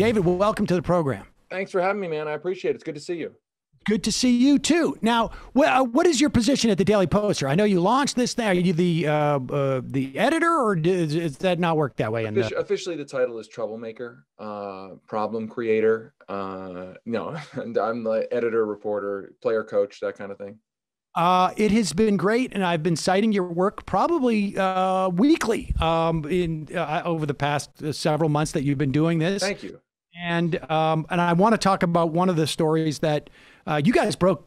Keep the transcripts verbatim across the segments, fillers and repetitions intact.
David, welcome to the program. Thanks for having me, man. I appreciate it. It's good to see you. Good to see you, too. Now, what is your position at the Daily Poster? I know you launched this thing. Are you the, uh, uh, the editor, or does, does that not work that way? In the... Officially, the title is Troublemaker, uh, Problem Creator. Uh, no, and I'm the editor, reporter, player coach, that kind of thing. Uh, it has been great, and I've been citing your work probably uh, weekly um, in uh, over the past several months that you've been doing this. Thank you. And um, and I want to talk about one of the stories that uh, you guys broke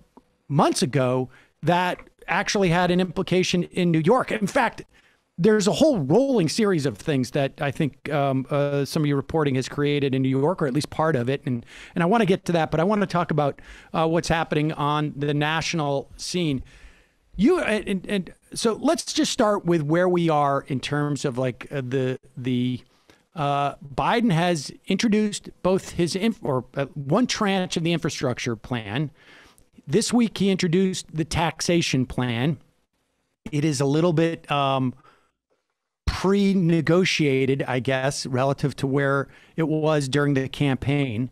months ago that actually had an implication in New York. In fact, there's a whole rolling series of things that I think um, uh, some of your reporting has created in New York, or at least part of it. And and I want to get to that, but I want to talk about uh, what's happening on the national scene. You and, and so let's just start with where we are in terms of like uh, the the. Uh, Biden has introduced both his inf or uh, one tranche of the infrastructure plan. This week, he introduced the taxation plan. It is a little bit um, pre-negotiated, I guess, relative to where it was during the campaign.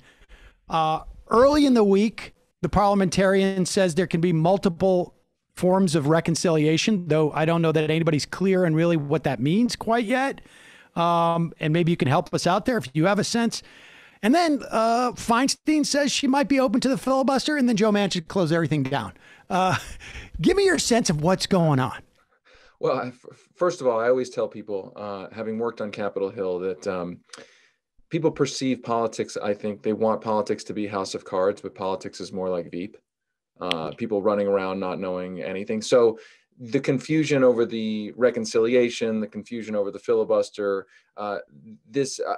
Uh, early in the week, the parliamentarian says there can be multiple forms of reconciliation, though I don't know that anybody's clear on really what that means quite yet. Um, and maybe you can help us out there if you have a sense. And then uh, Feinstein says she might be open to the filibuster, and then Joe Manchin closed everything down. Uh, give me your sense of what's going on. Well, I, first of all, I always tell people, uh, having worked on Capitol Hill, that um, people perceive politics, I think they want politics to be House of Cards, but politics is more like Veep, uh, people running around not knowing anything. So the confusion over the reconciliation, the confusion over the filibuster, uh, this, uh,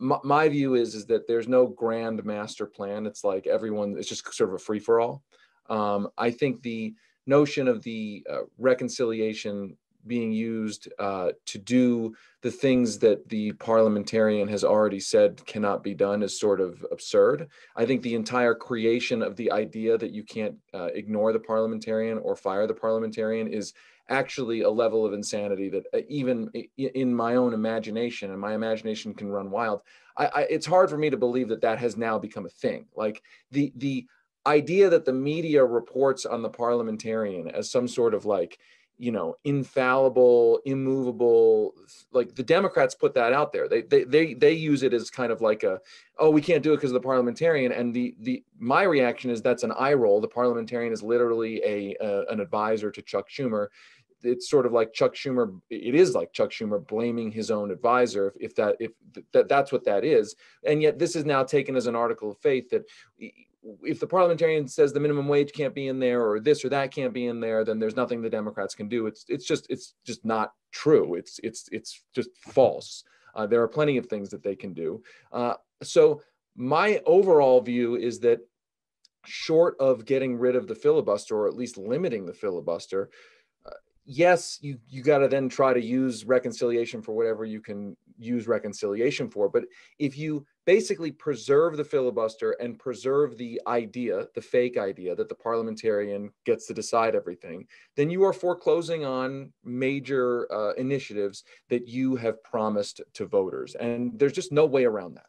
my, my view is, is that there's no grand master plan. It's like everyone, it's just sort of a free for all. Um, I think the notion of the uh, reconciliation being used uh, to do the things that the parliamentarian has already said cannot be done is sort of absurd. I think the entire creation of the idea that you can't uh, ignore the parliamentarian or fire the parliamentarian is actually a level of insanity that even in my own imagination, and my imagination can run wild, I, I, it's hard for me to believe that that has now become a thing. Like the, the idea that the media reports on the parliamentarian as some sort of like, you know, infallible, immovable, like the Democrats put that out there. They, they, they, they use it as kind of like a, oh, we can't do it because of the parliamentarian. And the, the, my reaction is that's an eye roll. The parliamentarian is literally a, uh, an advisor to Chuck Schumer. It's sort of like Chuck Schumer. It is like Chuck Schumer blaming his own advisor, if, if that, if th that, that's what that is. And yet this is now taken as an article of faith that if the parliamentarian says the minimum wage can't be in there, or this or that can't be in there, then there's nothing the Democrats can do. It's it's just it's just not true. It's it's it's just false. Uh, there are plenty of things that they can do. Uh, so my overall view is that, short of getting rid of the filibuster, or at least limiting the filibuster, uh, yes, you you got to then try to use reconciliation for whatever you can use reconciliation for. But if you basically preserve the filibuster and preserve the idea, the fake idea that the parliamentarian gets to decide everything, then you are foreclosing on major uh, initiatives that you have promised to voters. And there's just no way around that.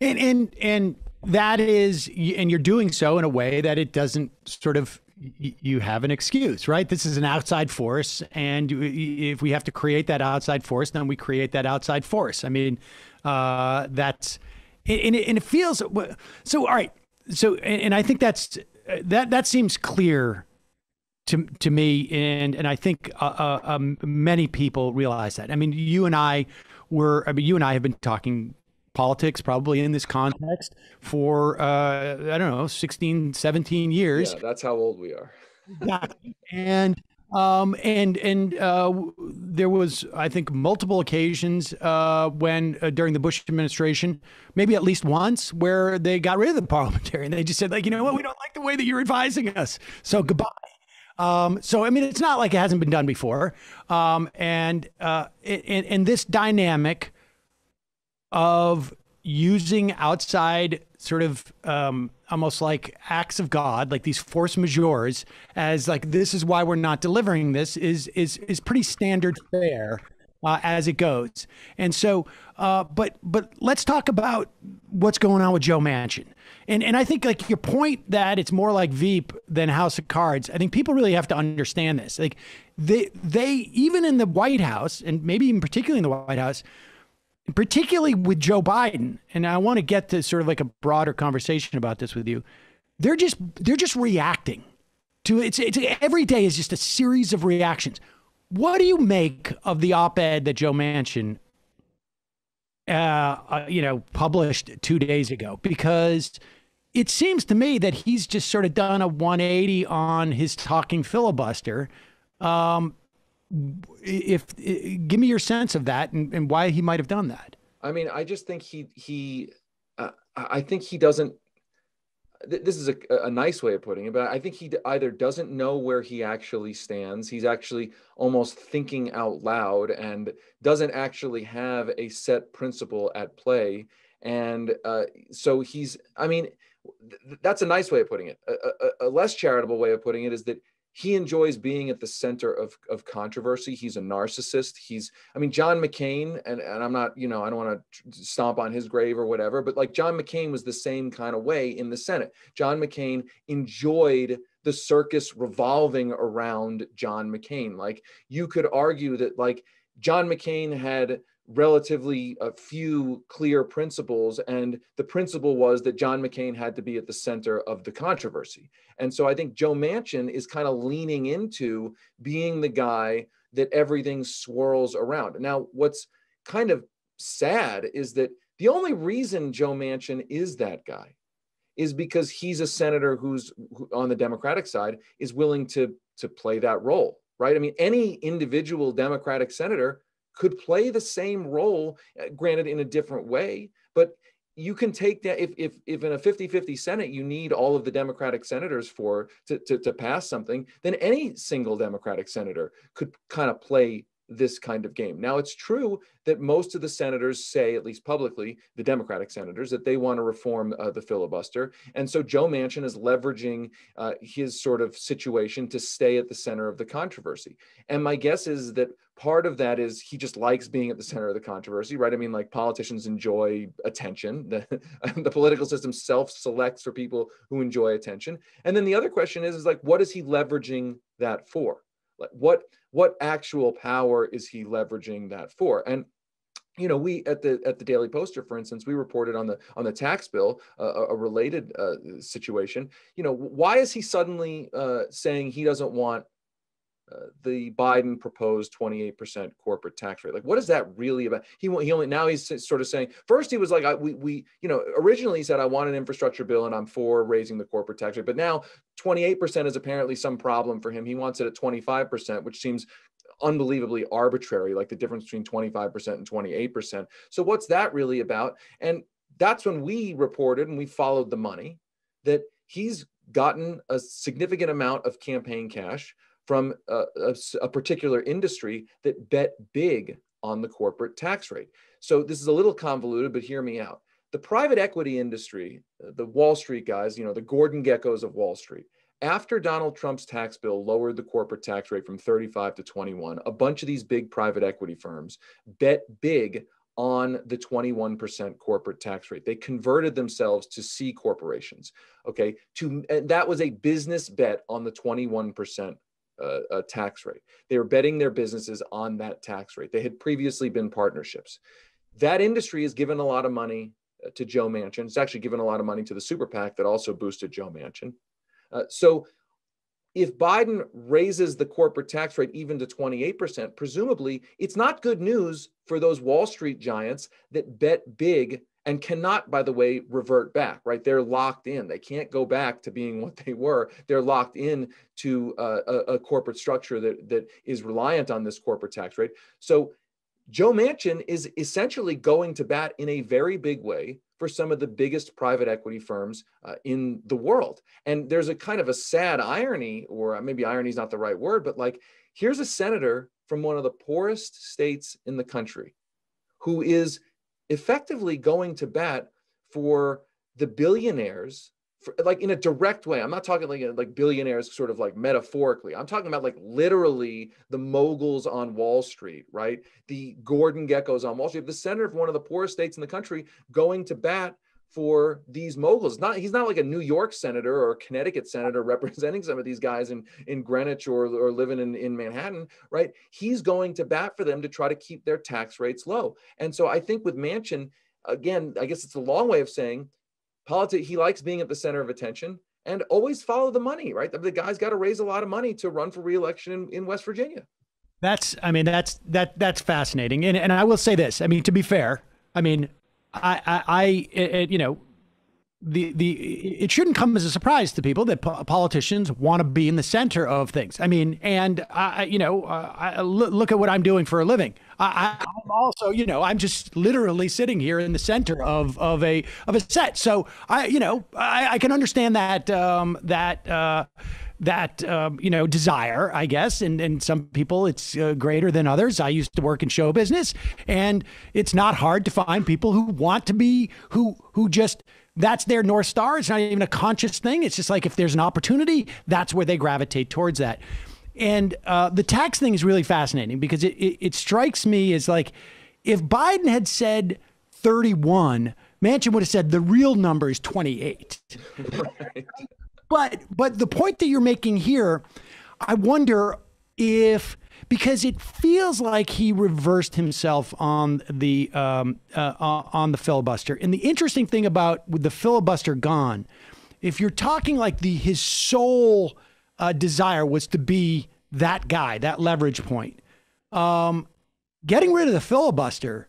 And, and, and that is, and you're doing so in a way that it doesn't sort of, you have an excuse, right? This is an outside force. And if we have to create that outside force, then we create that outside force. I mean, uh, that's, And it, and it feels so. All right. So, and, and I think that's that. That seems clear to to me, and and I think uh, uh, many people realize that. I mean, you and I were. I mean, you and I have been talking politics probably in this context for uh, I don't know, sixteen, seventeen years. Yeah, that's how old we are. Exactly. And um, and and uh, there was, I think, multiple occasions uh, when uh, during the Bush administration, maybe at least once, where they got rid of the parliamentarian. They just said, like, you know what, we don't like the way that you're advising us, so goodbye. Um, so, I mean, it's not like it hasn't been done before. Um, and, uh, and, and this dynamic of using outside sort of um, almost like acts of God, like these force majeures, as like, this is why we're not delivering this, is is is pretty standard fare uh, as it goes. And so, uh, but but let's talk about what's going on with Joe Manchin. And and I think, like, your point that it's more like Veep than House of Cards, I think people really have to understand this. Like, they they even in the White House, and maybe even particularly in the White House, particularly with Joe Biden, and I want to get to sort of like a broader conversation about this with you, they're just they're just reacting to it's it's every day is just a series of reactions. What do you make of the op-ed that Joe Manchin, uh, uh, you know, published two days ago? Because it seems to me that he's just sort of done a one eighty on his talking filibuster. Um, if, if give me your sense of that and, and why he might have done that. I mean, I just think he he uh, I think he doesn't. This is a, a nice way of putting it, but I think he either doesn't know where he actually stands. He's actually almost thinking out loud and doesn't actually have a set principle at play. And uh, so he's, I mean, th that's a nice way of putting it. A, a, a less charitable way of putting it is that he enjoys being at the center of, of controversy. He's a narcissist. He's, I mean, John McCain, and, and I'm not, you know, I don't want to stomp on his grave or whatever, but like John McCain was the same kind of way in the Senate. John McCain enjoyed the circus revolving around John McCain. Like, you could argue that like John McCain had relatively a few clear principles, and the principle was that John McCain had to be at the center of the controversy. And so I think Joe Manchin is kind of leaning into being the guy that everything swirls around. Now, what's kind of sad is that the only reason Joe Manchin is that guy is because he's a senator who's who, on the Democratic side, is willing to, to play that role, right? I mean, any individual Democratic senator could play the same role, granted in a different way, but you can take that. If, if, if in a fifty fifty Senate, you need all of the Democratic senators for to, to, to pass something, then any single Democratic senator could kind of play this kind of game. Now, it's true that most of the senators say, at least publicly, the Democratic senators, that they want to reform uh, the filibuster. And so Joe Manchin is leveraging uh, his sort of situation to stay at the center of the controversy. And my guess is that part of that is he just likes being at the center of the controversy, right? I mean, like, politicians enjoy attention. The, the political system self-selects for people who enjoy attention. And then the other question is, is like, what is he leveraging that for? Like, what what actual power is he leveraging that for? And, you know, we at the at the Daily Poster, for instance, we reported on the on the tax bill, uh, a related uh, situation. You know, why is he suddenly uh, saying he doesn't want uh, the Biden proposed twenty-eight percent corporate tax rate? Like, what is that really about? He he only now he's sort of saying, first he was like, I, we we you know, originally he said I want an infrastructure bill and I'm for raising the corporate tax rate, but now twenty-eight percent is apparently some problem for him. He wants it at twenty-five percent, which seems unbelievably arbitrary, like the difference between twenty-five percent and twenty-eight percent. So what's that really about? And that's when we reported, and we followed the money, that he's gotten a significant amount of campaign cash from a, a, a particular industry that bet big on the corporate tax rate. So this is a little convoluted, but hear me out. The private equity industry, the Wall Street guys, you know, the Gordon Geckos of Wall Street, after Donald Trump's tax bill lowered the corporate tax rate from thirty-five to twenty-one, a bunch of these big private equity firms bet big on the twenty-one percent corporate tax rate. They converted themselves to C corporations, okay? To, and that was a business bet on the twenty-one percent Uh, a tax rate. They were betting their businesses on that tax rate. They had previously been partnerships. That industry has given a lot of money to Joe Manchin. It's actually given a lot of money to the super PAC that also boosted Joe Manchin. Uh, so if Biden raises the corporate tax rate even to twenty-eight percent, presumably it's not good news for those Wall Street giants that bet big and cannot, by the way, revert back, right? They're locked in. They can't go back to being what they were. They're locked in to uh, a, a corporate structure that, that is reliant on this corporate tax rate. So Joe Manchin is essentially going to bat in a very big way for some of the biggest private equity firms uh, in the world. And there's a kind of a sad irony, or maybe irony is not the right word, but like, here's a senator from one of the poorest states in the country who is effectively going to bat for the billionaires for, like in a direct way. I'm not talking like, like billionaires sort of like metaphorically. I'm talking about like literally the moguls on Wall Street, right? The Gordon Geckos on Wall Street, the senator of one of the poorest states in the country going to bat for these moguls. Not, he's not like a New York senator or a Connecticut senator representing some of these guys in, in Greenwich or, or living in, in Manhattan, right? He's going to bat for them to try to keep their tax rates low. And so I think with Manchin, again, I guess it's a long way of saying politics, he likes being at the center of attention and always follow the money, right? The, the guy's got to raise a lot of money to run for re-election in, in West Virginia. That's, I mean, that's, that, that's fascinating. And, and I will say this, I mean, to be fair, I mean, I, I, I it, you know, the, the, it shouldn't come as a surprise to people that po politicians want to be in the center of things. I mean, and I, you know, I, I look at what I'm doing for a living. I, I'm also, you know, I'm just literally sitting here in the center of, of a, of a set. So I, you know, I, I can understand that, um, that, uh, that, um, you know, desire, I guess. And, and some people it's uh, greater than others. I used to work in show business, and it's not hard to find people who want to be, who, who just, that's their North Star. It's not even a conscious thing. It's just like, if there's an opportunity, that's where they gravitate towards that. And uh, the tax thing is really fascinating, because it, it, it strikes me as like, if Biden had said thirty-one, Manchin would have said the real number is twenty-eight. Right. But but the point that you're making here, I wonder if, because it feels like he reversed himself on the um, uh, on the filibuster. And the interesting thing about with the filibuster gone, if you're talking like the his sole uh, desire was to be that guy, that leverage point, um, getting rid of the filibuster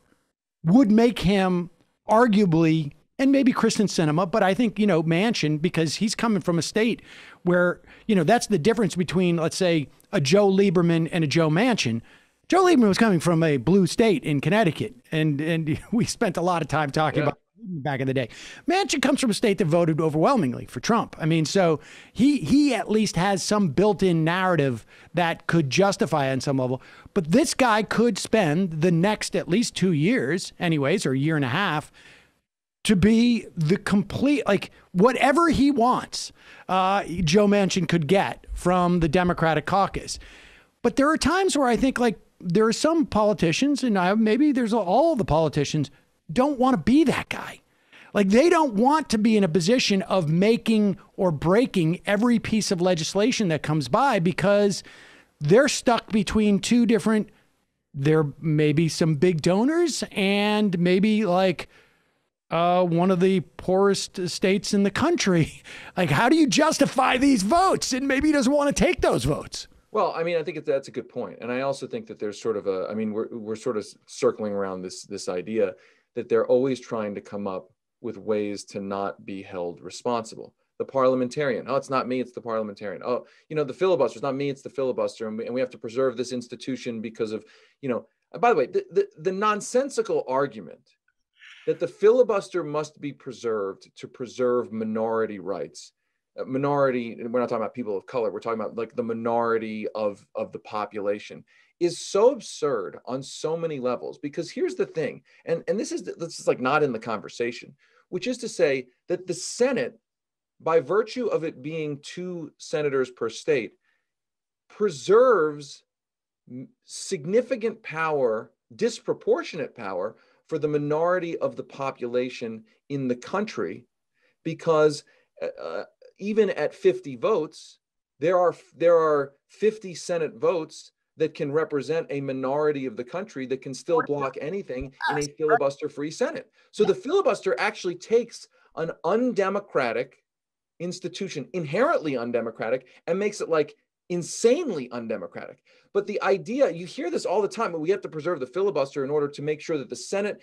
would make him arguably, and maybe Kristen Sinema, but I think, you know, Manchin, because he's coming from a state where, you know, that's the difference between, let's say, a Joe Lieberman and a Joe Manchin. Joe Lieberman was coming from a blue state in Connecticut, and and we spent a lot of time talking yeah. about back in the day. Manchin comes from a state that voted overwhelmingly for Trump. I mean, so he he at least has some built-in narrative that could justify on some level. But this guy could spend the next at least two years, anyways, or a year and a half, to be the complete, like whatever he wants, uh, Joe Manchin could get from the Democratic caucus. But there are times where I think like there are some politicians, and I, maybe there's all the politicians don't want to be that guy. Like they don't want to be in a position of making or breaking every piece of legislation that comes by, because they're stuck between two different, there may be some big donors and maybe like, Uh, one of the poorest states in the country. Like, how do you justify these votes? And maybe he doesn't want to take those votes. Well, I mean, I think that's a good point. And I also think that there's sort of a, I mean, we're, we're sort of circling around this, this idea that they're always trying to come up with ways to not be held responsible. The parliamentarian, oh, it's not me, it's the parliamentarian. Oh, you know, the filibuster, it's not me, it's the filibuster. And we, and we have to preserve this institution because of, you know, by the way, the, the, the nonsensical argument that the filibuster must be preserved to preserve minority rights. Uh, minority, and we're not talking about people of color, we're talking about like the minority of, of the population, is so absurd on so many levels. Because here's the thing, and, and this is this is like not in the conversation, which is to say that the Senate, by virtue of it being two senators per state, preserves significant power, disproportionate power, for the minority of the population in the country, because uh, even at fifty votes, there are, there are fifty Senate votes that can represent a minority of the country that can still block anything in a filibuster-free Senate. So the filibuster actually takes an undemocratic institution, inherently undemocratic, and makes it like insanely undemocratic. But the idea, you hear this all the time, but we have to preserve the filibuster in order to make sure that the Senate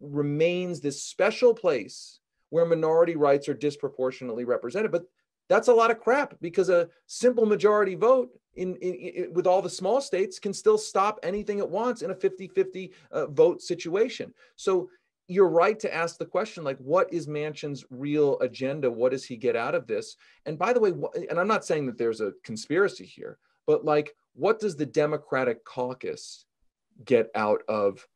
remains this special place where minority rights are disproportionately represented. But that's a lot of crap, because a simple majority vote in, in, in with all the small states can still stop anything it wants in a fifty fifty uh, vote situation. So you're right to ask the question, like, what is Manchin's real agenda? What does he get out of this? And by the way, and I'm not saying that there's a conspiracy here, but like, what does the Democratic caucus get out of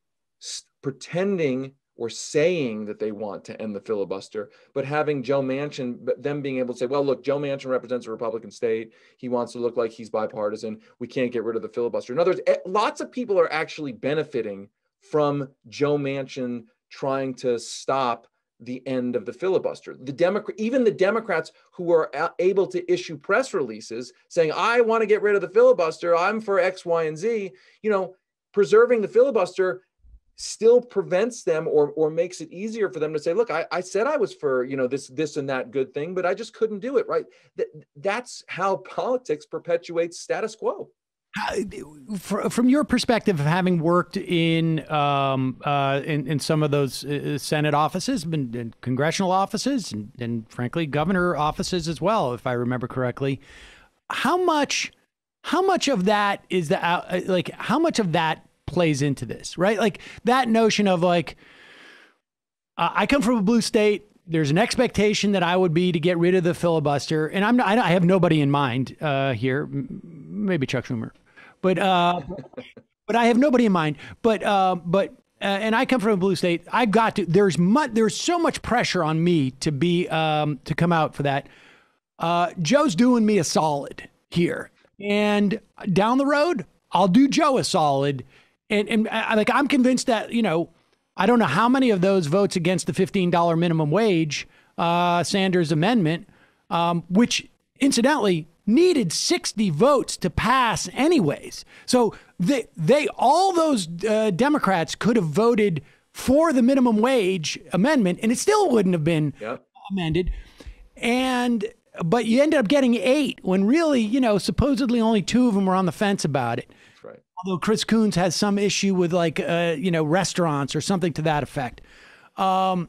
pretending or saying that they want to end the filibuster, but having Joe Manchin, but them being able to say, well, look, Joe Manchin represents a Republican state. He wants to look like he's bipartisan. We can't get rid of the filibuster. In other words, lots of people are actually benefiting from Joe Manchin trying to stop the end of the filibuster. The Democrat, even the Democrats who are able to issue press releases saying, I want to get rid of the filibuster, I'm for X, Y, and Z, you know, preserving the filibuster still prevents them or or makes it easier for them to say, look, I, I said I was for, you know, this, this and that good thing, but I just couldn't do it, right? That, that's how politics perpetuates status quo. Uh, from your perspective of having worked in um, uh, in, in some of those uh, Senate offices and, and congressional offices and, and frankly, governor offices as well, if I remember correctly, how much how much of that is the uh, like how much of that plays into this, right? Like that notion of like, uh, I come from a blue state. There's an expectation that I would be to get rid of the filibuster. And I'm not, I have nobody in mind uh, here, maybe Chuck Schumer. But uh, but I have nobody in mind. But uh, but uh, and I come from a blue state. I've got to. There's much. There's so much pressure on me to be um, to come out for that. Uh, Joe's doing me a solid here, and down the road I'll do Joe a solid. And and I, like I'm convinced that, you know, I don't know how many of those votes against the fifteen dollar minimum wage uh, Sanders amendment, um, which incidentally needed sixty votes to pass anyways. So they, they all those uh, Democrats could have voted for the minimum wage amendment and it still wouldn't have been yep. amended. And but you ended up getting eight when really, you know, supposedly only two of them were on the fence about it. That's right. Although Chris Coons has some issue with like, uh, you know, restaurants or something to that effect. Um,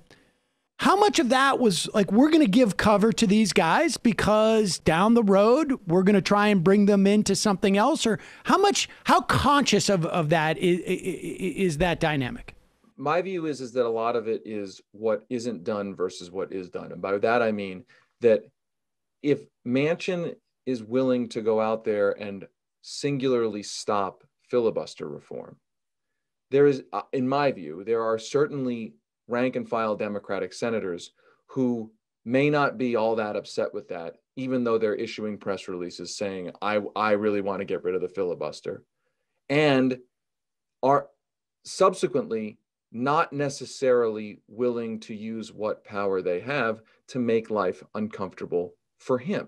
How much of that was like, we're going to give cover to these guys because down the road, we're going to try and bring them into something else? Or how much, how conscious of, of that is, is that dynamic? My view is, is that a lot of it is what isn't done versus what is done. And by that, I mean that if Manchin is willing to go out there and singularly stop filibuster reform, there is, in my view, there are certainly rank and file Democratic senators who may not be all that upset with that, even though they're issuing press releases saying, I, I really want to get rid of the filibuster, and are subsequently not necessarily willing to use what power they have to make life uncomfortable for him.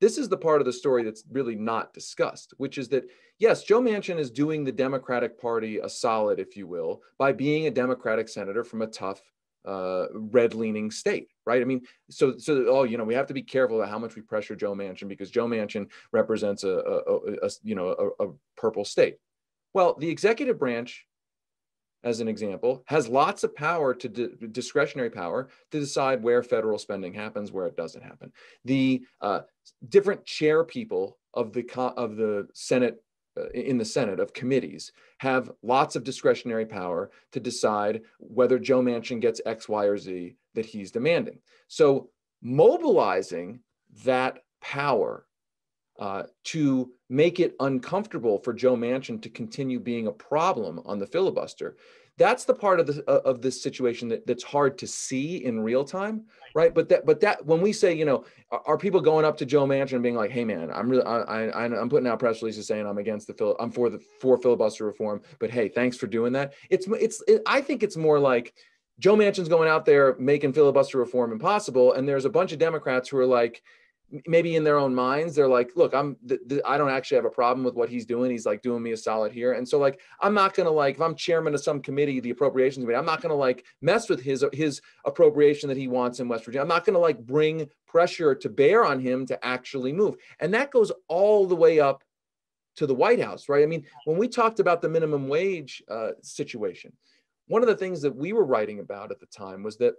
This is the part of the story that's really not discussed, which is that, yes, Joe Manchin is doing the Democratic Party a solid, if you will, by being a Democratic senator from a tough, uh, red-leaning state, right? I mean, so, so oh, you know, we have to be careful about how much we pressure Joe Manchin because Joe Manchin represents a, a, a, a you know, a, a purple state. Well, the executive branch, as an example, has lots of power to di- discretionary power to decide where federal spending happens, where it doesn't happen. The uh, different chair people of the co- of the Senate uh, in the Senate of committees have lots of discretionary power to decide whether Joe Manchin gets X, Y, or Z that he's demanding. So mobilizing that power Uh, to make it uncomfortable for Joe Manchin to continue being a problem on the filibuster. That's the part of the of this situation that, that's hard to see in real time, right? But that but that when we say, you know, are, are people going up to Joe Manchin and being like, hey man, I'm really I, I I'm putting out press releases saying I'm against the fil I'm for the for filibuster reform, but hey, thanks for doing that. It's it's it, I think it's more like Joe Manchin's going out there making filibuster reform impossible, and there's a bunch of Democrats who are like, maybe in their own minds, they're like, look, I'm, th th I don't actually have a problem with what he's doing. He's like doing me a solid here. And so like, I'm not going to like, if I'm chairman of some committee, the appropriations committee, I'm not going to like mess with his, his appropriation that he wants in West Virginia. I'm not going to like bring pressure to bear on him to actually move. And that goes all the way up to the White House, right? I mean, when we talked about the minimum wage uh, situation, one of the things that we were writing about at the time was that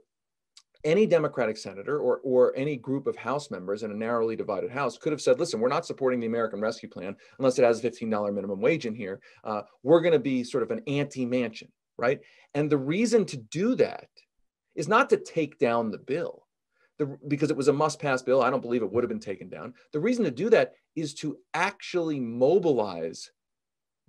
any Democratic senator or, or any group of House members in a narrowly divided House could have said, listen, we're not supporting the American Rescue Plan unless it has a fifteen dollar minimum wage in here. Uh, we're going to be sort of an anti-Manchin, right? And the reason to do that is not to take down the bill, the, because it was a must-pass bill. I don't believe it would have been taken down. The reason to do that is to actually mobilize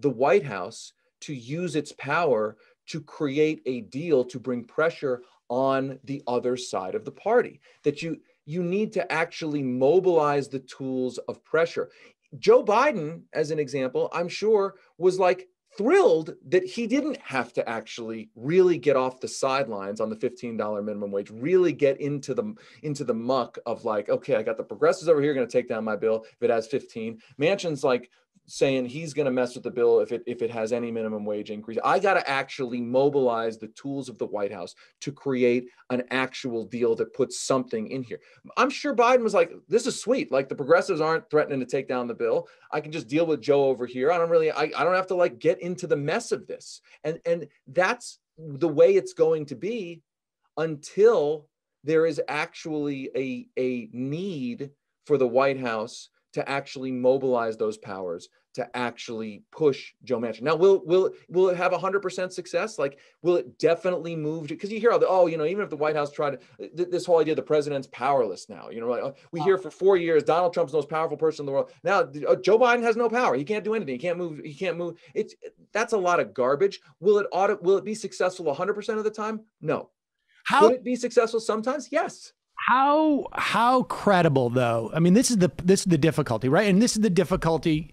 the White House to use its power to create a deal to bring pressure on the other side of the party, that you, you need to actually mobilize the tools of pressure. Joe Biden, as an example, I'm sure was like thrilled that he didn't have to actually really get off the sidelines on the fifteen dollar minimum wage, really get into the, into the muck of like, okay, I got the progressives over here going to take down my bill if it has fifteen. Manchin's like saying he's going to mess with the bill if it, if it has any minimum wage increase. I got to actually mobilize the tools of the White House to create an actual deal that puts something in here. I'm sure Biden was like, this is sweet. Like the progressives aren't threatening to take down the bill. I can just deal with Joe over here. I don't really, I, I don't have to like get into the mess of this. And, and that's the way it's going to be until there is actually a, a need for the White House to actually mobilize those powers, to actually push Joe Manchin. Now, will will will it have one hundred percent success? Like, will it definitely move? Because you hear all the, oh, you know, even if the White House tried to, th this whole idea the president's powerless now. You know, like, oh, we hear for four years Donald Trump's the most powerful person in the world. Now uh, Joe Biden has no power. He can't do anything. He can't move. He can't move. It's that's a lot of garbage. Will it audit? Will it be successful one hundred percent of the time? No. How will it be successful sometimes? Yes. How how credible though? I mean, this is the this is the difficulty, right? And this is the difficulty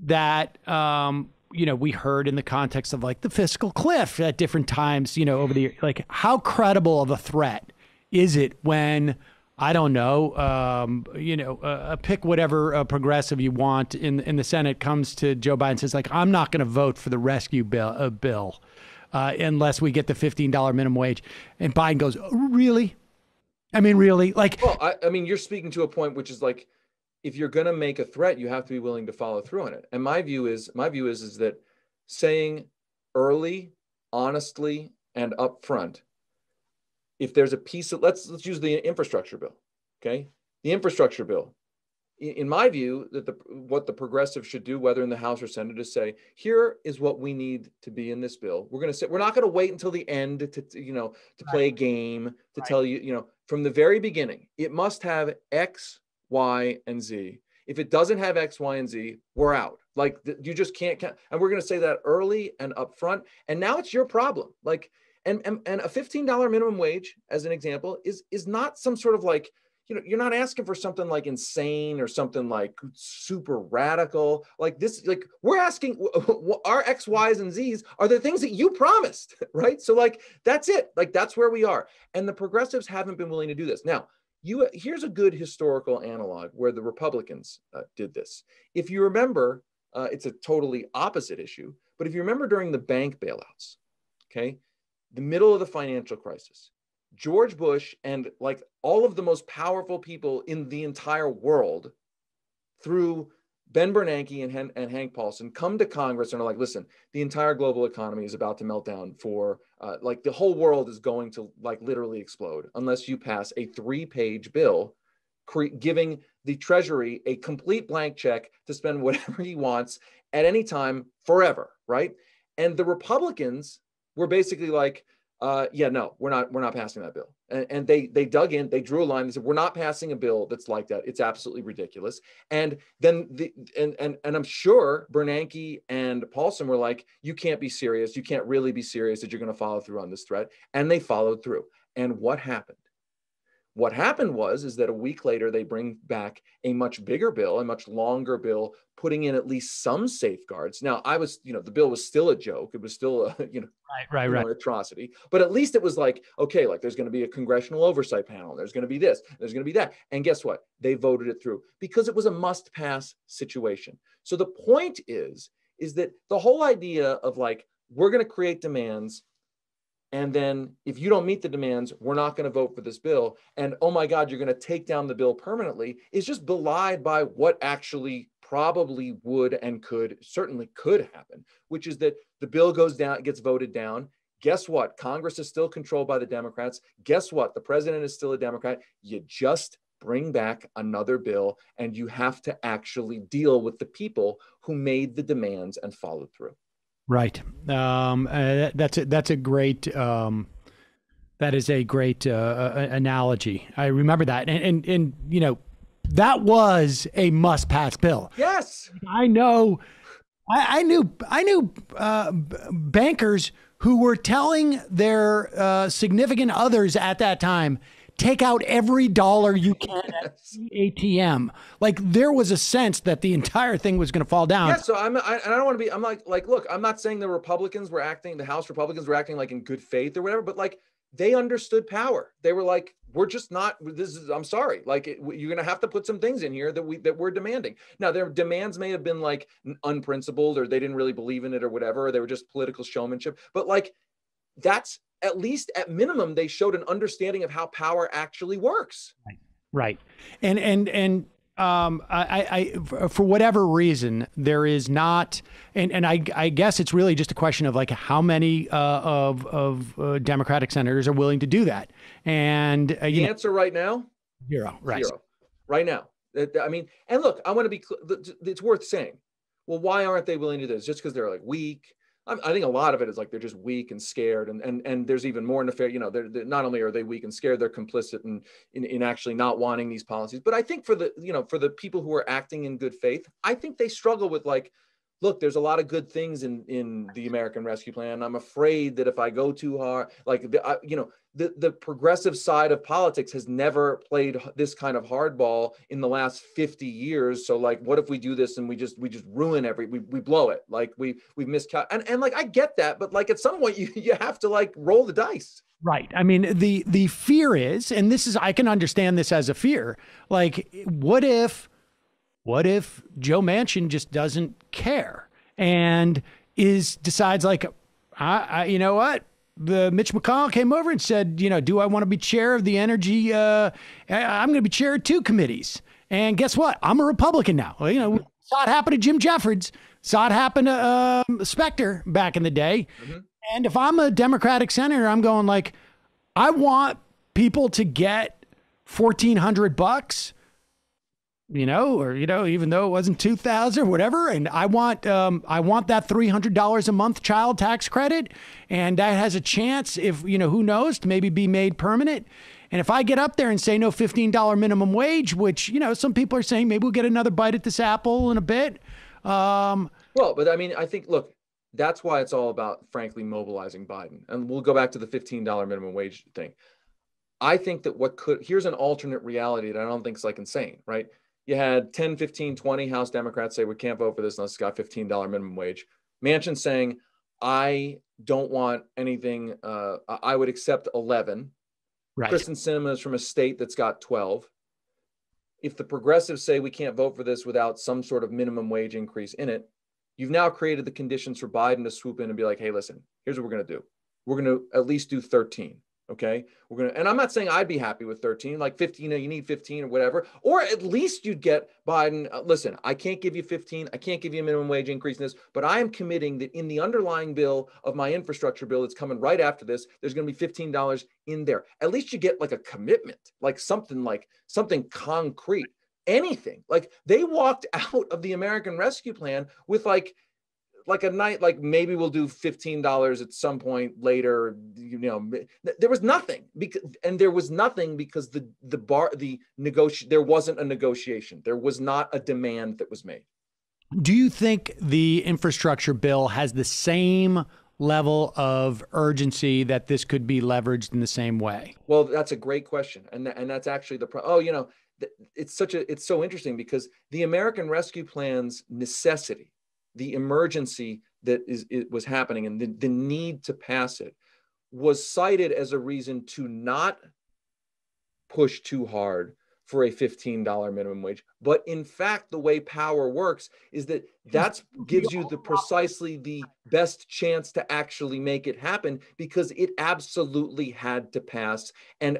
that um, you know, we heard in the context of like the fiscal cliff at different times, you know, over the year. Like, how credible of a threat is it when, I don't know, um, you know, uh, pick whatever uh, progressive you want in in the Senate comes to Joe Biden and says like, I'm not going to vote for the rescue bill, uh, bill uh, unless we get the fifteen dollar minimum wage, and Biden goes, oh, really? I mean, really, like, well, I, I mean, you're speaking to a point which is like, if you're going to make a threat, you have to be willing to follow through on it. And my view is, my view is, is that saying early, honestly, and upfront, if there's a piece of, let's, let's use the infrastructure bill. Okay. The infrastructure bill, in, in my view, that the, what the progressive should do, whether in the House or Senate, is say, here is what we need to be in this bill. We're going to say, we're not going to wait until the end to, to you know, to right. play a game, to right. tell you, you know, from the very beginning, it must have X, Y, and Z. If it doesn't have X, Y, and Z, we're out. Like, you just can't count. And we're going to say that early and upfront. And now it's your problem. Like, and, and, and a fifteen dollar minimum wage, as an example, is, is not some sort of like, you know, you're not asking for something like insane or something like super radical. Like this, like we're asking, our X, Y's, and Z's are the things that you promised, right? So like, that's it. Like, that's where we are. And the progressives haven't been willing to do this. Now, you, here's a good historical analog where the Republicans uh, did this. If you remember, uh, it's a totally opposite issue, but if you remember during the bank bailouts, okay, the middle of the financial crisis, George Bush and like all of the most powerful people in the entire world through Ben Bernanke and, Han and Hank Paulson come to Congress and are like, listen, the entire global economy is about to melt down for uh, like the whole world is going to like literally explode unless you pass a three page bill giving the Treasury a complete blank check to spend whatever he wants at any time forever. Right. And the Republicans were basically like, Uh, yeah, no, we're not. We're not passing that bill. And, and they they dug in. They drew a line. They said, we're not passing a bill that's like that. It's absolutely ridiculous. And then the and and and I'm sure Bernanke and Paulson were like, you can't be serious. You can't really be serious that you're going to follow through on this threat. And they followed through. And what happened? What happened was is that a week later they bring back a much bigger bill, a much longer bill, putting in at least some safeguards. Now, I was, you know, the bill was still a joke; it was still a, you know, right, right, you know, right. an atrocity. But at least it was like, okay, like there's going to be a congressional oversight panel. There's going to be this. There's going to be that. And guess what? They voted it through because it was a must-pass situation. So the point is, is that the whole idea of like we're going to create demands. And then if you don't meet the demands, we're not going to vote for this bill. And oh my God, you're going to take down the bill permanently is just belied by what actually probably would and could, certainly could happen, which is that the bill goes down, gets voted down. Guess what? Congress is still controlled by the Democrats. Guess what? The president is still a Democrat. You just bring back another bill and you have to actually deal with the people who made the demands and followed through. Right. Um, uh, that's a, that's a great, um, that is a great uh, analogy. I remember that. And, and, and, you know, that was a must pass bill. Yes. I know. I, I knew, I knew uh, bankers who were telling their uh, significant others at that time, take out every dollar you can at the A T M. Like, there was a sense that the entire thing was going to fall down. Yeah, so I'm, I, and I don't want to be, I'm like, like, look, I'm not saying the Republicans were acting, the House Republicans were acting like in good faith or whatever, but like, they understood power. They were like, we're just not, this is, I'm sorry. Like, it, you're going to have to put some things in here that, we, that we're demanding. Now, their demands may have been like unprincipled, or they didn't really believe in it or whatever, or they were just political showmanship. But like, that's, at least at minimum, they showed an understanding of how power actually works. Right. Right. And, and, and, um, I, I, for whatever reason, there is not, and, and I, I guess it's really just a question of like how many, uh, of, of, uh, Democratic senators are willing to do that. And uh, you the know, answer right now, zero, right. Zero. Right now. I mean, and look, I want to be, it's worth saying, well, why aren't they willing to do this? Just because they're like weak. I think a lot of it is like they're just weak and scared, and and and there's even more nefarious. You know, they're, they're not only are they weak and scared, they're complicit in, in in actually not wanting these policies. But I think for the you know for the people who are acting in good faith, I think they struggle with like, look, there's a lot of good things in in the American Rescue Plan. I'm afraid that if I go too hard, like the, I, you know, the the progressive side of politics has never played this kind of hardball in the last fifty years. So like, what if we do this and we just we just ruin every we we blow it, like we we miscal and and like I get that, but like at some point you you have to like roll the dice. Right. I mean, the the fear is, and this is I can understand this as a fear. Like, what if? What if Joe Manchin just doesn't care and is decides like, I, I, you know what, the Mitch McConnell came over and said, you know, do I want to be chair of the energy? Uh, I, I'm going to be chair of two committees. And guess what? I'm a Republican now. Well, you know, we saw it happen to Jim Jeffords, saw it happen to um, Specter back in the day. Mm-hmm. And if I'm a Democratic senator, I'm going like, I want people to get fourteen hundred bucks. you know, or, you know, even though it wasn't two thousand or whatever. And I want, um, I want that three hundred dollars a month child tax credit. And that has a chance, if, you know, who knows, to maybe be made permanent. And if I get up there and say, no, fifteen dollar minimum wage, which, you know, some people are saying, maybe we'll get another bite at this apple in a bit. Um, well, but I mean, I think, look, that's why it's all about, frankly, mobilizing Biden. And we'll go back to the fifteen dollar minimum wage thing. I think that what could, here's an alternate reality that I don't think is like insane, right? You had ten, fifteen, twenty House Democrats say, we can't vote for this unless it's got fifteen dollar minimum wage. Manchin saying, I don't want anything. Uh, I would accept eleven. Right. Kristen Sinema is from a state that's got twelve. If the progressives say we can't vote for this without some sort of minimum wage increase in it, you've now created the conditions for Biden to swoop in and be like, hey, listen, here's what we're going to do. We're going to at least do thirteen. Okay, we're gonna, and I'm not saying I'd be happy with thirteen, like fifteen, you know, you need fifteen or whatever, or at least you'd get Biden. Uh, listen, I can't give you fifteen, I can't give you a minimum wage increase in this, but I am committing that in the underlying bill of my infrastructure bill that's coming right after this, there's going to be fifteen dollars in there. At least you get like a commitment, like something like something concrete, anything. Like they walked out of the American Rescue Plan with like. Like a night, like maybe we'll do fifteen dollars at some point later, you know, there was nothing because, and there was nothing because the, the bar, the negotiation, there wasn't a negotiation. There was not a demand that was made. Do you think the infrastructure bill has the same level of urgency that this could be leveraged in the same way? Well, that's a great question. And, th and that's actually the, pro oh, you know, it's such a, it's so interesting because the American Rescue Plan's necessity, the emergency that is, it was happening and the, the need to pass it was cited as a reason to not push too hard for a fifteen dollar minimum wage. But in fact, the way power works is that that gives you the precisely the best chance to actually make it happen because it absolutely had to pass. And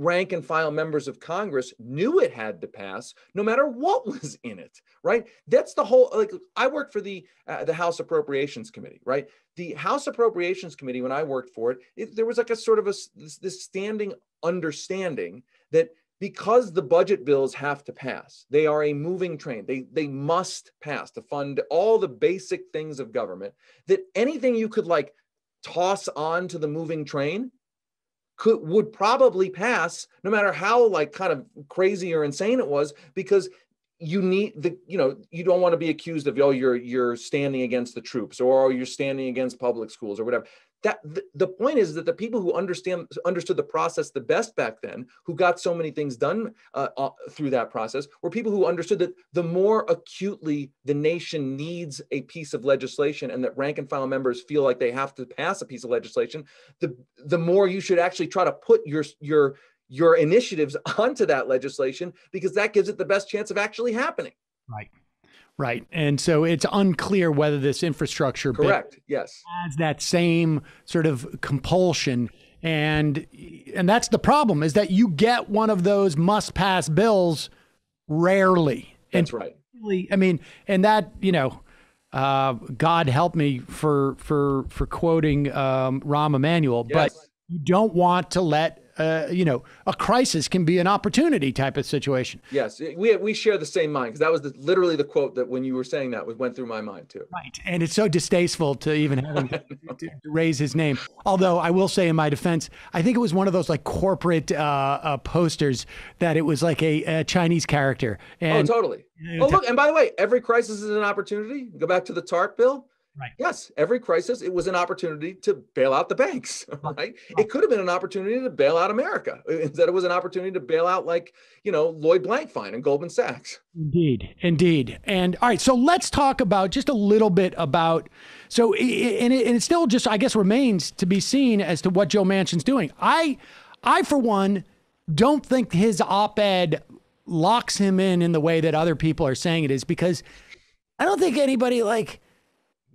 rank and file members of Congress knew it had to pass no matter what was in it, right? That's the whole, like I worked for the, uh, the House Appropriations Committee, right? The House Appropriations Committee, when I worked for it, it there was like a sort of a, this, this standing understanding that because the budget bills have to pass, they are a moving train. They, they must pass to fund all the basic things of government, that anything you could like toss on to the moving train Could, would probably pass no matter how like kind of crazy or insane it was, because you need the, you know, you don't want to be accused of, oh, you're, you're standing against the troops or oh, you're standing against public schools or whatever. that th the point is that the people who understand understood the process the best back then, who got so many things done uh, uh, through that process, were people who understood that the more acutely the nation needs a piece of legislation, and that rank and file members feel like they have to pass a piece of legislation, the the more you should actually try to put your your your initiatives onto that legislation, because that gives it the best chance of actually happening. Right. Right. And so it's unclear whether this infrastructure correct bill yes adds that same sort of compulsion. And and that's the problem, is that you get one of those must pass bills rarely. That's and right. Really, I mean, and that, you know, uh, God help me for for for quoting um, Rahm Emanuel, yes. But you don't want to let Uh, you know, a crisis can be an opportunity type of situation. Yes, we we share the same mind, because that was the, literally the quote that when you were saying that was went through my mind too. Right, and it's so distasteful to even have him to, to raise his name. Although I will say, in my defense, I think it was one of those like corporate uh, uh, posters that it was like a, a Chinese character. And, oh, totally. Oh, look, and by the way, every crisis is an opportunity. Go back to the TARP bill. Right. Yes, every crisis, it was an opportunity to bail out the banks, right? Right? It could have been an opportunity to bail out America. Instead, it was an opportunity to bail out, like, you know, Lloyd Blankfein and Goldman Sachs. Indeed, indeed. And all right, so let's talk about just a little bit about, so, and it, and it still just, I guess, remains to be seen as to what Joe Manchin's doing. I, I for one, don't think his op-ed locks him in in the way that other people are saying it is, because I don't think anybody, like,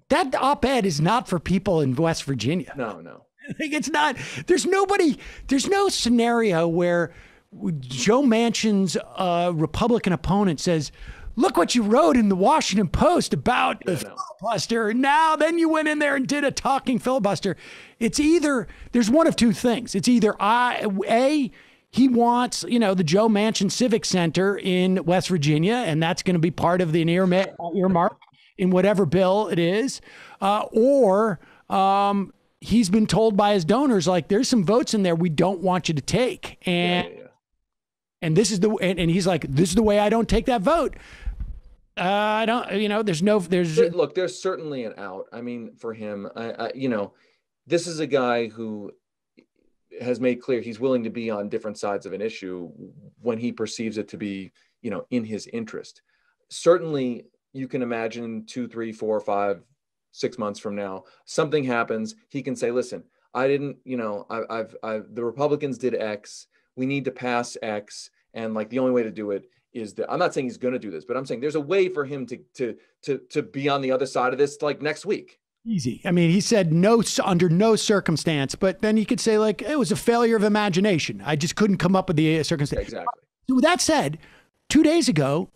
that op-ed is not for people in West Virginia. No, no. Like, it's not. There's nobody. There's no scenario where Joe Manchin's uh, Republican opponent says, look what you wrote in the Washington Post about yeah, the no. filibuster. And now then you went in there and did a talking filibuster. It's either, there's one of two things. It's either I, A, he wants, you know, the Joe Manchin Civic Center in West Virginia, and that's going to be part of the earmark in whatever bill it is, uh, or um, he's been told by his donors, like, there's some votes in there we don't want you to take. And, yeah, yeah. and this is the, and, and he's like, this is the way I don't take that vote. Uh, I don't, you know, there's no, there's. Look, there's certainly an out. I mean, for him, I, I, you know, this is a guy who has made clear he's willing to be on different sides of an issue when he perceives it to be, you know, in his interest. Certainly, you can imagine two, three, four, five, six months from now, something happens. He can say, listen, I didn't, you know, I, I've, I've, the Republicans did X, we need to pass X. And like, the only way to do it is that, I'm not saying he's going to do this, but I'm saying there's a way for him to, to, to, to be on the other side of this, like, next week. Easy. I mean, he said no, under no circumstance, but then he could say, like, it was a failure of imagination. I just couldn't come up with the circumstance. Exactly. So with that said, two days ago,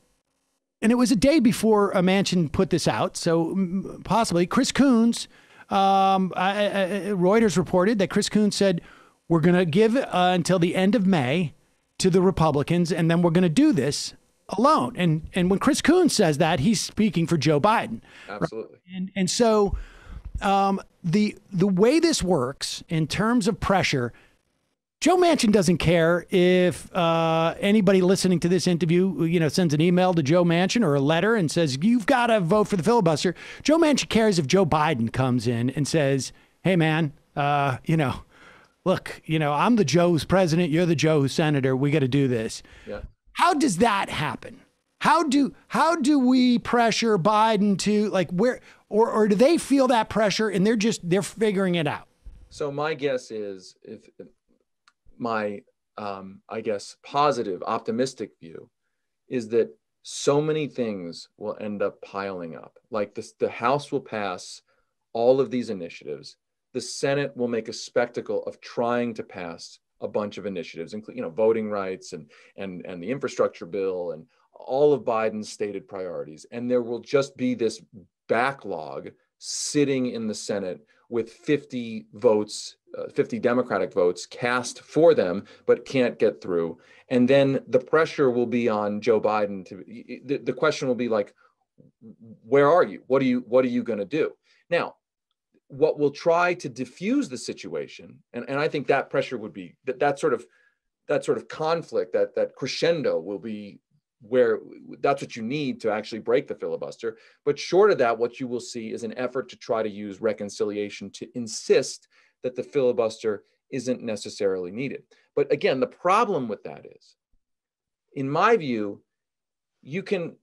and it was a day before Manchin put this out, so possibly Chris Coons, um, I, I, Reuters reported that Chris Coons said, we're going to give uh, until the end of May to the Republicans, and then we're going to do this alone. And and when Chris Coons says that, he's speaking for Joe Biden. Absolutely. Right? And, and so um, the, the way this works in terms of pressure, Joe Manchin doesn't care if uh, anybody listening to this interview, you know, sends an email to Joe Manchin or a letter and says, you've got to vote for the filibuster. Joe Manchin cares if Joe Biden comes in and says, hey, man, uh, you know, look, you know, I'm the Joe who's president. You're the Joe who's senator. We got to do this. Yeah. How does that happen? How do how do we pressure Biden to, like, where, or, or do they feel that pressure and they're just they're figuring it out? So my guess is if. if my, um, I guess, positive, optimistic view is that so many things will end up piling up. Like this, the House will pass all of these initiatives. The Senate will make a spectacle of trying to pass a bunch of initiatives, including, you know, voting rights and, and, and the infrastructure bill and all of Biden's stated priorities. And there will just be this backlog sitting in the Senate with fifty votes, uh, fifty Democratic votes cast for them, but can't get through. And then the pressure will be on Joe Biden to, the, the question will be like, where are you? What are you, what are you going to do? Now, what will try to diffuse the situation, and, and I think that pressure would be, that, that sort of, that sort of conflict, that, that crescendo will be where that's what you need to actually break the filibuster. But short of that, what you will see is an effort to try to use reconciliation to insist that the filibuster isn't necessarily needed. But again, the problem with that is, in my view, you can,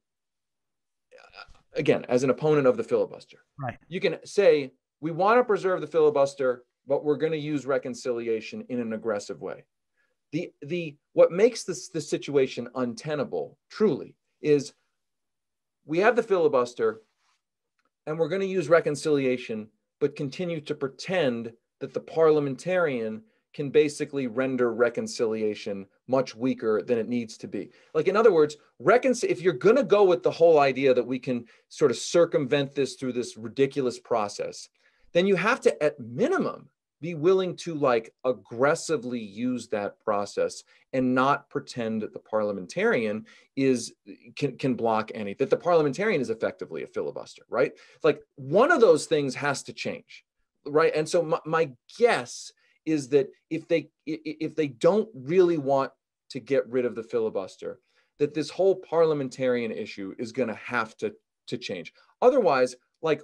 again, as an opponent of the filibuster, right, you can say, we want to preserve the filibuster, but we're going to use reconciliation in an aggressive way. The, the, what makes this, this situation untenable, truly, is we have the filibuster and we're going to use reconciliation, but continue to pretend that the parliamentarian can basically render reconciliation much weaker than it needs to be. Like, in other words, reconcil- if you're going to go with the whole idea that we can sort of circumvent this through this ridiculous process, then you have to, at minimum, be willing to like aggressively use that process and not pretend that the parliamentarian is can, can block any, that the parliamentarian is effectively a filibuster, right? Like, one of those things has to change, right? And so my, my guess is that if they if they don't really want to get rid of the filibuster, that this whole parliamentarian issue is going to have to to change. Otherwise, like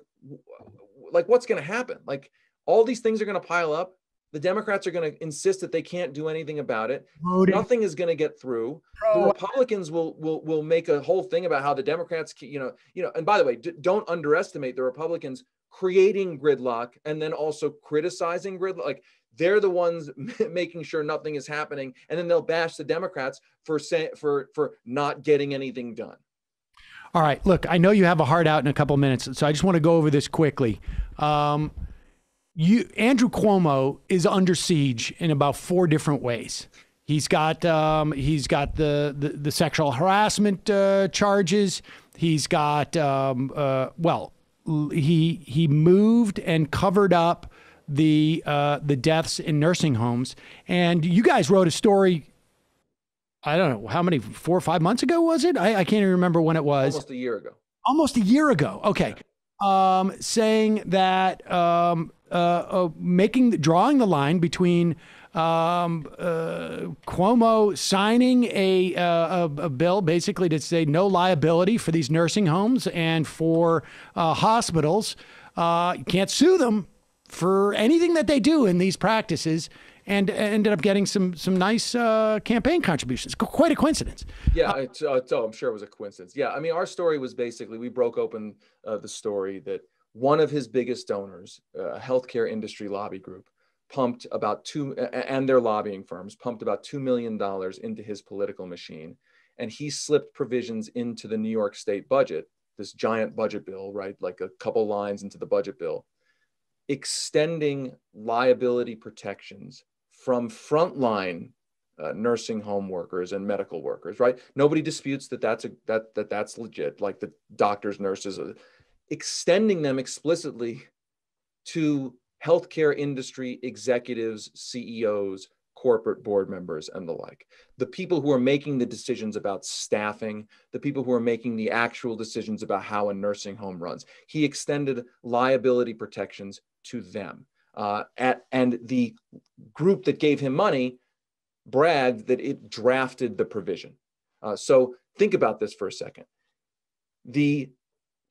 like what's going to happen? Like, all these things are going to pile up. The Democrats are going to insist that they can't do anything about it. Voting. Nothing is going to get through. The Republicans will will will make a whole thing about how the Democrats, you know, you know. And by the way, d- don't underestimate the Republicans creating gridlock and then also criticizing gridlock. Like, they're the ones making sure nothing is happening, and then they'll bash the Democrats for say, for for not getting anything done. All right, look, I know you have a hard out in a couple minutes, so I just want to go over this quickly. Um, you, Andrew Cuomo is under siege in about four different ways. He's got um, he's got the the, the sexual harassment uh, charges. He's got um, uh, well, he he moved and covered up the uh, the deaths in nursing homes. And you guys wrote a story, I don't know how many, four or five months ago, was it? I, I can't even remember when it was. Almost a year ago. Almost a year ago. Okay. Yeah. Um, saying that, um, uh, uh, making, drawing the line between um, uh, Cuomo signing a, uh, a, a bill basically to say no liability for these nursing homes and for uh, hospitals. Uh, you can't sue them for anything that they do in these practices, and ended up getting some some nice uh, campaign contributions. Quite a coincidence. Yeah, uh, it's, uh, it's, oh, I'm sure it was a coincidence. Yeah, I mean, our story was basically, we broke open uh, the story that one of his biggest donors, a uh, healthcare industry lobby group, pumped about two, uh, and their lobbying firms, pumped about two million dollars into his political machine. And he slipped provisions into the New York state budget, this giant budget bill, right? Like a couple lines into the budget bill, extending liability protections from frontline uh, nursing home workers and medical workers, right? Nobody disputes that that's a, that that that's legit, like the doctors, nurses, uh, extending them explicitly to healthcare industry executives, C E Os, corporate board members, and the like. The people who are making the decisions about staffing, the people who are making the actual decisions about how a nursing home runs. He extended liability protections to them. Uh, at, and the group that gave him money bragged that it drafted the provision. Uh, so think about this for a second. The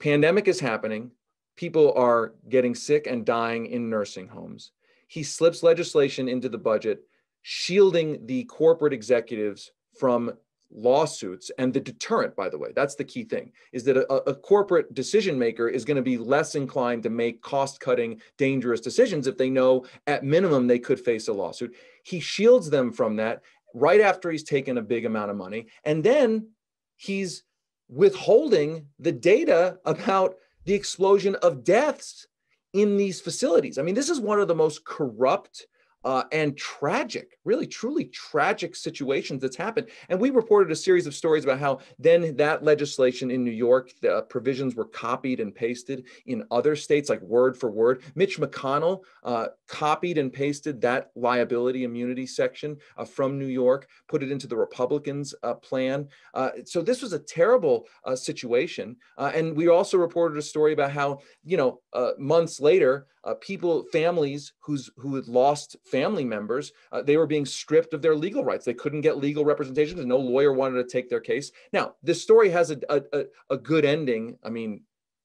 pandemic is happening. People are getting sick and dying in nursing homes. He slips legislation into the budget shielding the corporate executives from lawsuits and the deterrent, by the way. That's the key thing, is that a, a corporate decision maker is going to be less inclined to make cost-cutting, dangerous decisions if they know at minimum they could face a lawsuit. He shields them from that right after he's taken a big amount of money. And then he's withholding the data about the explosion of deaths in these facilities. I mean, this is one of the most corrupt Uh, and tragic, really, truly tragic situations that's happened. And we reported a series of stories about how then that legislation in New York, the provisions were copied and pasted in other states, like word for word. Mitch McConnell uh, copied and pasted that liability immunity section uh, from New York, put it into the Republicans' uh, plan. Uh, so this was a terrible uh, situation. Uh, and we also reported a story about how, you know, uh, months later, Uh, people, families who's, who had lost family members, uh, they were being stripped of their legal rights. They couldn't get legal representation because no lawyer wanted to take their case. Now, this story has a, a, a good ending. I mean,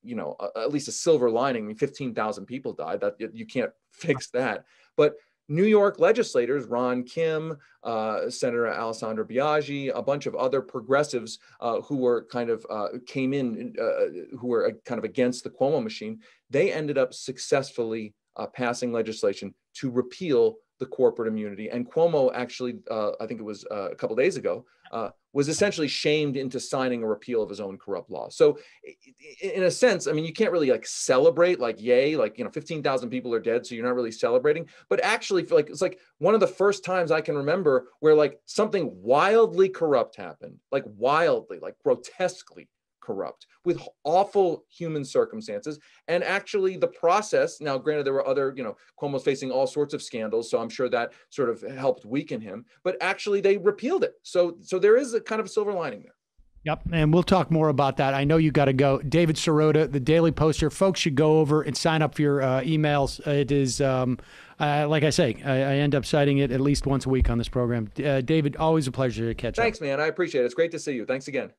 you know, a, at least a silver lining. I mean, fifteen thousand people died. That you can't fix that. But New York legislators, Ron Kim, uh, Senator Alessandra Biaggi, a bunch of other progressives uh, who were kind of uh, came in, uh, who were kind of against the Cuomo machine, they ended up successfully uh, passing legislation to repeal the corporate immunity. And Cuomo actually, uh, I think it was uh, a couple days ago, uh, was essentially shamed into signing a repeal of his own corrupt law. So in a sense, I mean, you can't really like celebrate like, yay, like, you know, fifteen thousand people are dead, so you're not really celebrating. But actually, like, it's like one of the first times I can remember where like something wildly corrupt happened, like wildly, like grotesquely corrupt with awful human circumstances. And actually the process, now granted there were other, you know, Cuomo's facing all sorts of scandals, so I'm sure that sort of helped weaken him, but actually they repealed it. So, so there is a kind of a silver lining there. Yep. And we'll talk more about that. I know you got to go. David Sirota, the Daily Poster. Folks should go over and sign up for your uh, emails. It is, um, uh, like I say, I, I end up citing it at least once a week on this program. Uh, David, always a pleasure to catch up. Thanks, man. I appreciate it. It's great to see you. Thanks again.